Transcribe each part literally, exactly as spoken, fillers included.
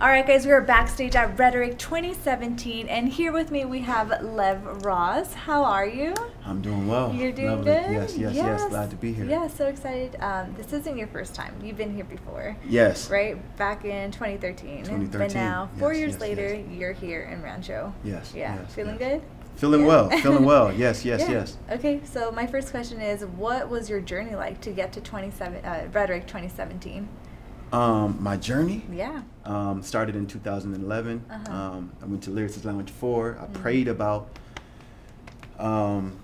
Alright guys, we are backstage at Rhetoric twenty seventeen, and here with me we have Leve Ross. How are you? I'm doing well. You're doing Lovely. good? Yes, yes, yes, yes, glad to be here. Yeah, so excited. Um, this isn't your first time. You've been here before. Yes. Right? Back in twenty thirteen. twenty thirteen. But now, four yes, years yes, later, yes. you're here in Rancho. Yes. Yeah. Yes, feeling yes. good? Feeling yeah. well, feeling well. Yes, yes, yeah. yes. Okay, so my first question is, what was your journey like to get to twenty-seven, uh, Rhetoric twenty seventeen? Um, my journey yeah. um, started in two thousand eleven. Uh-huh. um, I went to Lyricist Language Four. I mm-hmm. prayed about um,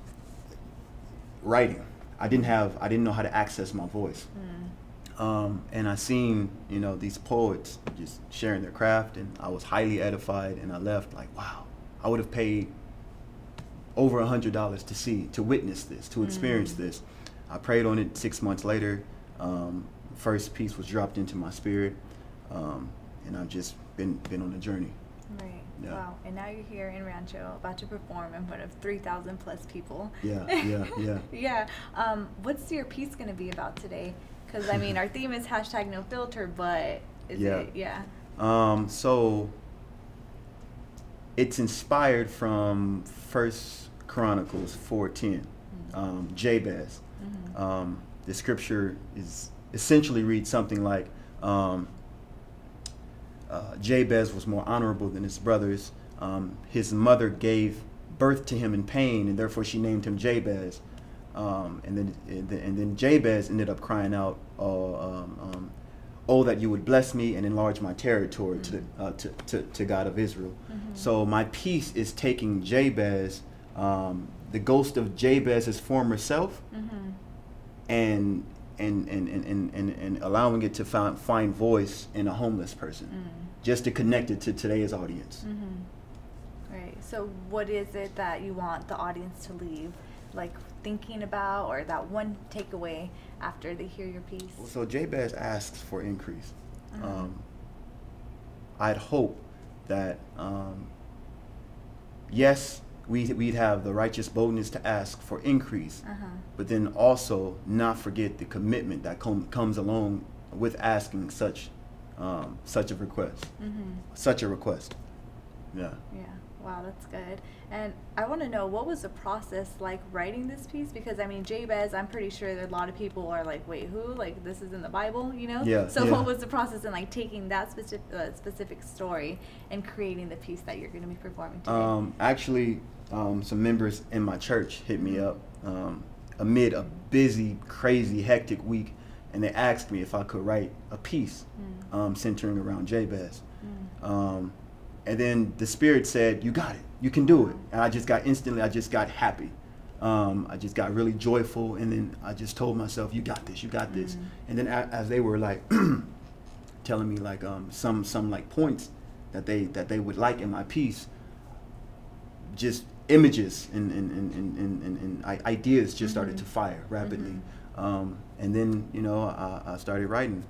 writing. I didn't have, I didn't know how to access my voice. Mm. Um, and I seen, you know, these poets just sharing their craft, and I was highly edified, and I left like, wow, I would have paid over a hundred dollars to see, to witness this, to experience mm. this. I prayed on it six months later. Um, First piece was dropped into my spirit, um, and I've just been been on a journey. Right. Yeah. Wow. And now you're here in Rancho, about to perform in front of three thousand plus people. Yeah, yeah, yeah. yeah. Um, what's your piece going to be about today? Because I mean, our theme is hashtag No Filter, but is yeah. it? Yeah. Um. So it's inspired from First Chronicles four ten, mm-hmm. um, Jabez. Mm-hmm. Um, the scripture is. essentially read something like um, uh, Jabez was more honorable than his brothers. Um, his mother gave birth to him in pain, and therefore she named him Jabez. Um, and then and then Jabez ended up crying out, oh, um, um, oh that you would bless me and enlarge my territory mm-hmm. to, uh, to, to, to God of Israel. Mm-hmm. So my piece is taking Jabez, um, the ghost of Jabez's former self, mm-hmm. and And, and, and, and, and allowing it to find, find voice in a homeless person, mm. just to connect it to today's audience. Mm-hmm. Right, so what is it that you want the audience to leave, like thinking about, or that one takeaway after they hear your piece? Well, so Jabez asks for increase. Mm-hmm. Um, I'd hope that, um, yes, We, we'd have the righteous boldness to ask for increase, uh-huh. but then also not forget the commitment that com comes along with asking such, um, such a request, mm-hmm. such a request. Yeah. Yeah. Wow, that's good. And I want to know, what was the process like writing this piece? Because I mean, Jabez, I'm pretty sure that a lot of people are like, wait, who? Like, this is in the Bible, you know? Yeah. So yeah. what was the process in like taking that specific uh, specific story and creating the piece that you're going to be performing today? Um, actually, um, some members in my church hit me up um, amid a busy, crazy, hectic week, and they asked me if I could write a piece mm. um, centering around Jabez. Mm. Um, And then the Spirit said, you got it, you can do it. And I just got instantly, I just got happy. Um, I just got really joyful. And then I just told myself, you got this, you got this. Mm-hmm. And then I, as they were like telling me like um, some some like points that they that they would like in my piece, just images and, and, and, and, and, and ideas just mm-hmm. started to fire rapidly. Mm-hmm. um, and then, you know, I, I started writing.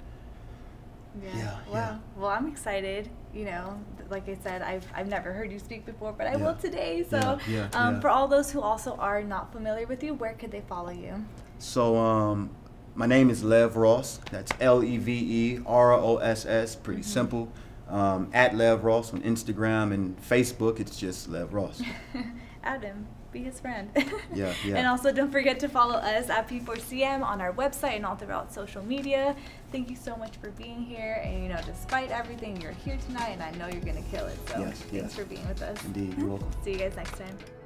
Yeah. yeah. Wow. Yeah. Well, I'm excited. You know, like I said, I've I've never heard you speak before, but I yeah. will today. So, yeah. Yeah. Um, yeah. for all those who also are not familiar with you, where could they follow you? So, um, my name is Leve Ross. That's L E V E R O S S. Pretty mm-hmm. simple. Um, at Leve Ross on Instagram and Facebook. It's just Leve Ross. Adam. Be his friend. yeah, yeah. And also don't forget to follow us at P four C M on our website and all throughout social media. Thank you so much for being here. And you know, despite everything, you're here tonight, and I know you're gonna kill it. So yes, thanks yes. for being with us. Indeed, you're welcome. See you guys next time.